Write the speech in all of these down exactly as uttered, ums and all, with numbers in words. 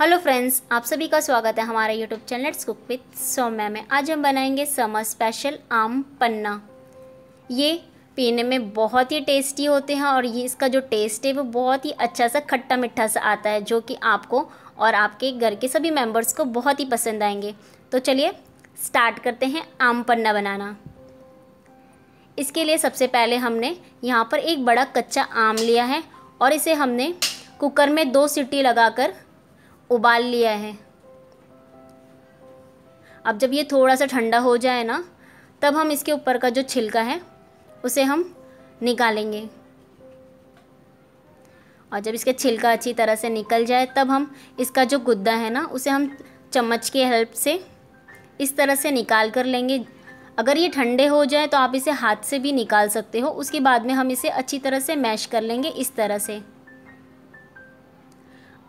Hello friends, आप सभी का स्वागत है हमारे YouTube channel let's cook with Saumya में। आज हम बनाएंगे समर स्पेशल आम पन्ना। ये पीने में बहुत ही टेस्टी होते हैं और ये इसका जो टेस्ट है वो बहुत ही अच्छा सा खट्टा मीठा सा आता है, जो कि आपको और आपके घर के सभी मेंबर्स को बहुत ही पसंद आएंगे। तो चलिए स्टार्ट करते हैं आम पन्ना बनाना। इसके लिए सबसे पहले हमने यहाँ पर एक बड़ा कच्चा आम लिया है और इसे हमने कुकर में दो सीटी लगाकर उबाल लिया है। अब जब ये थोड़ा सा ठंडा हो जाए ना, तब हम इसके ऊपर का जो छिलका है उसे हम निकालेंगे। और जब इसका छिलका अच्छी तरह से निकल जाए, तब हम इसका जो गुद्दा है ना, उसे हम चम्मच की हेल्प से इस तरह से निकाल कर लेंगे। अगर ये ठंडे हो जाए तो आप इसे हाथ से भी निकाल सकते हो। उसके बाद में हम इसे अच्छी तरह से मैश कर लेंगे इस तरह से।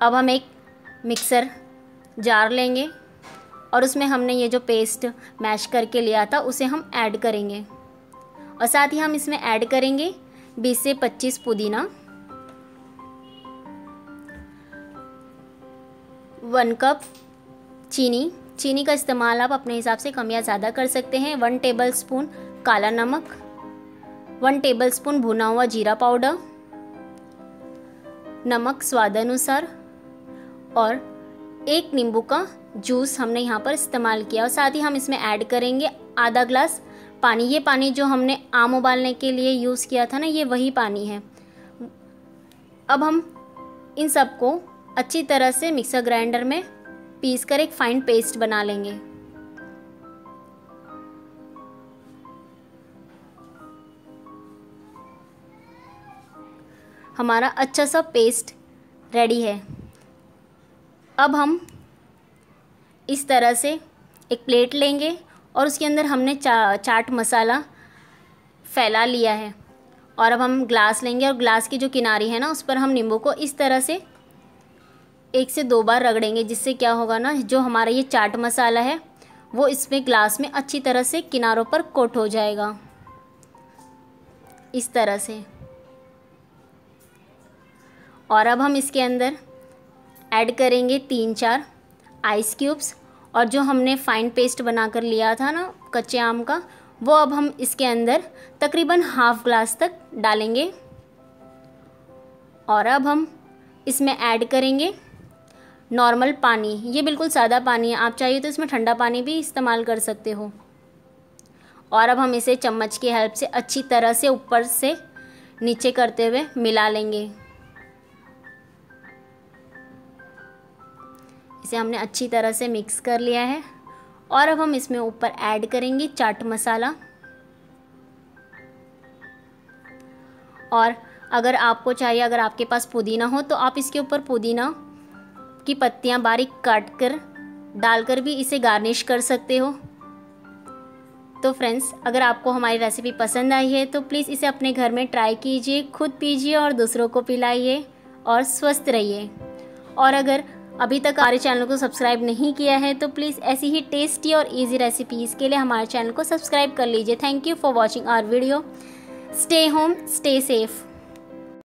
अब हम एक मिक्सर जार लेंगे और उसमें हमने ये जो पेस्ट मैश करके लिया था उसे हम ऐड करेंगे। और साथ ही हम इसमें ऐड करेंगे बीस से पच्चीस पुदीना, वन कप चीनी। चीनी का इस्तेमाल आप अपने हिसाब से कम या ज़्यादा कर सकते हैं। वन टेबलस्पून काला नमक, वन टेबलस्पून भुना हुआ जीरा पाउडर, नमक स्वादानुसार और एक नींबू का जूस हमने यहाँ पर इस्तेमाल किया। और साथ ही हम इसमें ऐड करेंगे आधा ग्लास पानी। ये पानी जो हमने आम उबालने के लिए यूज़ किया था ना, ये वही पानी है। अब हम इन सबको अच्छी तरह से मिक्सर ग्राइंडर में पीस कर एक फाइन पेस्ट बना लेंगे। हमारा अच्छा सा पेस्ट रेडी है। अब हम इस तरह से एक प्लेट लेंगे और उसके अंदर हमने चा, चाट मसाला फैला लिया है। और अब हम ग्लास लेंगे और ग्लास की जो किनारी है ना, उस पर हम नींबू को इस तरह से एक से दो बार रगड़ेंगे, जिससे क्या होगा ना, जो हमारा ये चाट मसाला है वो इसमें ग्लास में अच्छी तरह से किनारों पर कोट हो जाएगा इस तरह से। और अब हम इसके अंदर ऐड करेंगे तीन चार आइस क्यूब्स और जो हमने फाइन पेस्ट बनाकर लिया था ना कच्चे आम का, वो अब हम इसके अंदर तकरीबन हाफ ग्लास तक डालेंगे। और अब हम इसमें ऐड करेंगे नॉर्मल पानी। ये बिल्कुल सादा पानी है, आप चाहिए तो इसमें ठंडा पानी भी इस्तेमाल कर सकते हो। और अब हम इसे चम्मच की हेल्प से अच्छी तरह से ऊपर से नीचे करते हुए मिला लेंगे। इसे हमने अच्छी तरह से मिक्स कर लिया है। और अब हम इसमें ऊपर ऐड करेंगे चाट मसाला। और अगर आपको चाहिए, अगर आपके पास पुदीना हो तो आप इसके ऊपर पुदीना की पत्तियां बारीक काट कर डालकर भी इसे गार्निश कर सकते हो। तो फ्रेंड्स, अगर आपको हमारी रेसिपी पसंद आई है तो प्लीज़ इसे अपने घर में ट्राई कीजिए, खुद पीजिए और दूसरों को पिलाइए और स्वस्थ रहिए। और अगर अभी तक हमारे चैनल को सब्सक्राइब नहीं किया है तो प्लीज़ ऐसी ही टेस्टी और इजी रेसिपीज़ के लिए हमारे चैनल को सब्सक्राइब कर लीजिए। Thank you for watching our video. Stay home, stay safe.